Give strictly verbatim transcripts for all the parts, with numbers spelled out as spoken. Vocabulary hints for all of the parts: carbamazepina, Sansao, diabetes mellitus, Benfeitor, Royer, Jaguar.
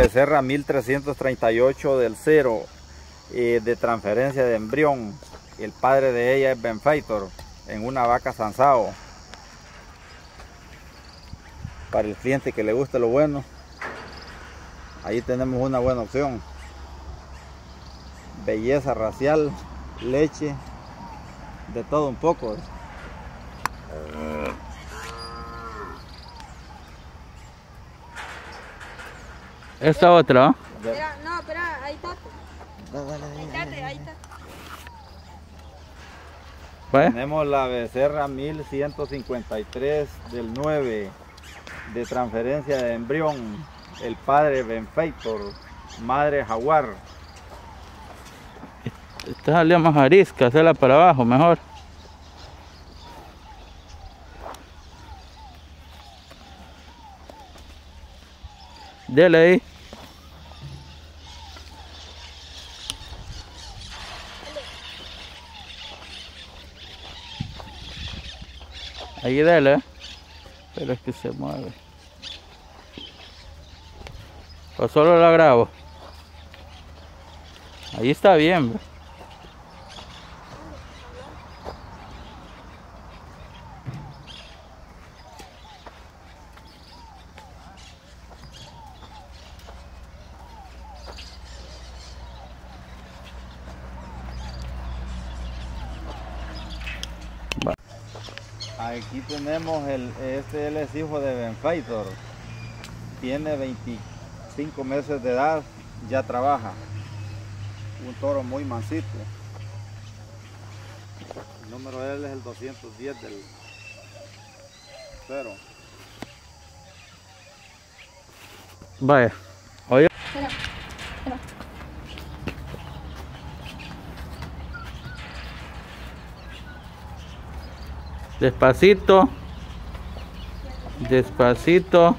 becerra mil trescientos treinta y ocho del cero, eh, de transferencia de embrión. El padre de ella es Benfeitor, en una vaca Sansao. Para el cliente que le guste lo bueno, ahí tenemos una buena opción. Belleza racial, leche, de todo un poco. Esta otra. De... Espera, no, espera, ahí está. Ahí está, ahí está. ¿Vale? Tenemos la becerra mil ciento cincuenta y tres del nueve, de transferencia de embrión, el padre Benfeitor, madre Jaguar. Esta salió más arisca, hacerla para abajo mejor. Dele ahí. Ahí dele, pero es que se mueve. O solo la grabo. Ahí está bien, bro. Aquí tenemos el, este él es hijo de Benfeitor, tiene veinticinco meses de edad, ya trabaja, un toro muy mansito. El número de él es el doscientos diez del cero. Vaya, oye. Espera, espera. Despacito, despacito.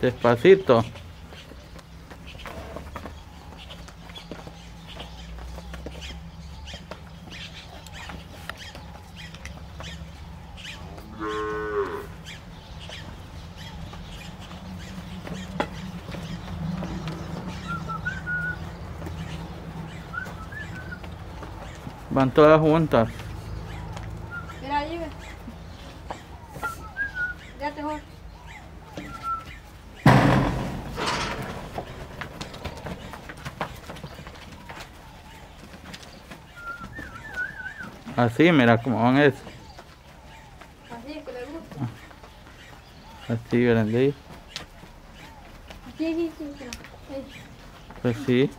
Despacito. Van todas juntas. Mira, allí ve. Ya te voy. Así, mira cómo van eso. Así, que le gusta. Así, grande. Aquí, aquí, aquí. Pues sí.